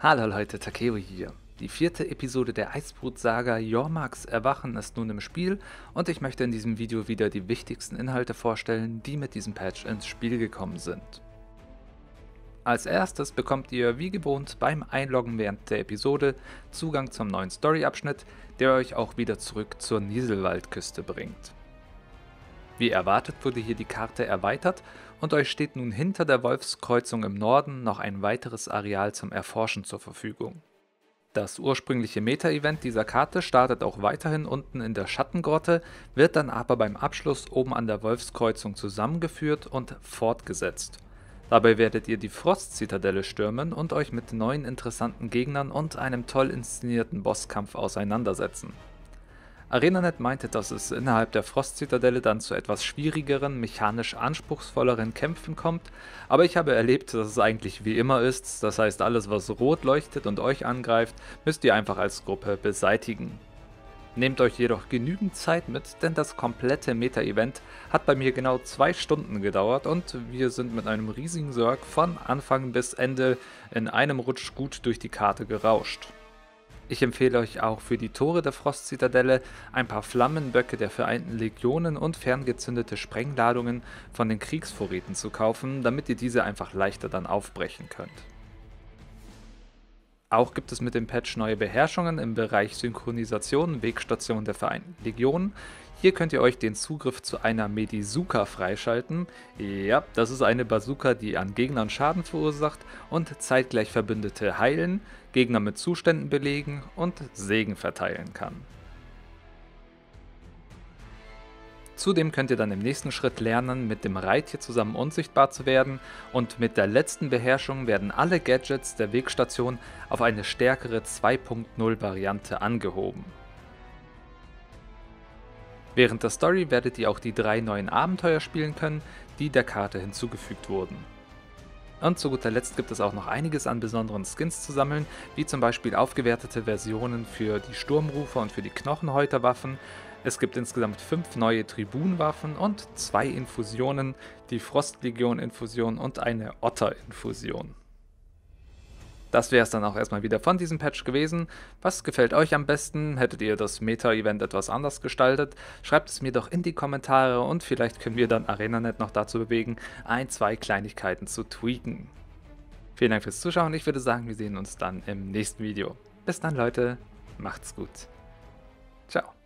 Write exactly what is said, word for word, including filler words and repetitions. Hallo Leute, Takeo hier. Die vierte Episode der Eisbrut-Saga Jormags Erwachen ist nun im Spiel und ich möchte in diesem Video wieder die wichtigsten Inhalte vorstellen, die mit diesem Patch ins Spiel gekommen sind. Als erstes bekommt ihr wie gewohnt beim Einloggen während der Episode Zugang zum neuen Story-Abschnitt, der euch auch wieder zurück zur Nieselwaldküste bringt. Wie erwartet wurde hier die Karte erweitert und euch steht nun hinter der Wolfskreuzung im Norden noch ein weiteres Areal zum Erforschen zur Verfügung. Das ursprüngliche Meta-Event dieser Karte startet auch weiterhin unten in der Schattengrotte, wird dann aber beim Abschluss oben an der Wolfskreuzung zusammengeführt und fortgesetzt. Dabei werdet ihr die Frostzitadelle stürmen und euch mit neuen interessanten Gegnern und einem toll inszenierten Bosskampf auseinandersetzen. ArenaNet meinte, dass es innerhalb der Frostzitadelle dann zu etwas schwierigeren, mechanisch anspruchsvolleren Kämpfen kommt, aber ich habe erlebt, dass es eigentlich wie immer ist, das heißt alles was rot leuchtet und euch angreift, müsst ihr einfach als Gruppe beseitigen. Nehmt euch jedoch genügend Zeit mit, denn das komplette Meta-Event hat bei mir genau zwei Stunden gedauert und wir sind mit einem riesigen Zerg von Anfang bis Ende in einem Rutsch gut durch die Karte gerauscht. Ich empfehle euch auch für die Tore der Frostzitadelle ein paar Flammenböcke der Vereinten Legionen und ferngezündete Sprengladungen von den Kriegsvorräten zu kaufen, damit ihr diese einfach leichter dann aufbrechen könnt. Auch gibt es mit dem Patch neue Beherrschungen im Bereich Synchronisation, Wegstation der Vereinten Legionen. Hier könnt ihr euch den Zugriff zu einer Medizuka freischalten. Ja, das ist eine Bazuka, die an Gegnern Schaden verursacht und zeitgleich Verbündete heilen, Gegner mit Zuständen belegen und Segen verteilen kann. Zudem könnt ihr dann im nächsten Schritt lernen, mit dem Reittier zusammen unsichtbar zu werden und mit der letzten Beherrschung werden alle Gadgets der Wegstation auf eine stärkere zwei punkt null Variante angehoben. Während der Story werdet ihr auch die drei neuen Abenteuer spielen können, die der Karte hinzugefügt wurden. Und zu guter Letzt gibt es auch noch einiges an besonderen Skins zu sammeln, wie zum Beispiel aufgewertete Versionen für die Sturmrufer und für die Knochenhäuterwaffen. Es gibt insgesamt fünf neue Tribunwaffen und zwei Infusionen, die Frostlegion-Infusion und eine Otter-Infusion. Das wäre es dann auch erstmal wieder von diesem Patch gewesen. Was gefällt euch am besten? Hättet ihr das Meta-Event etwas anders gestaltet? Schreibt es mir doch in die Kommentare und vielleicht können wir dann ArenaNet noch dazu bewegen, ein, zwei Kleinigkeiten zu tweaken. Vielen Dank fürs Zuschauen. Ich würde sagen, wir sehen uns dann im nächsten Video. Bis dann Leute, macht's gut. Ciao.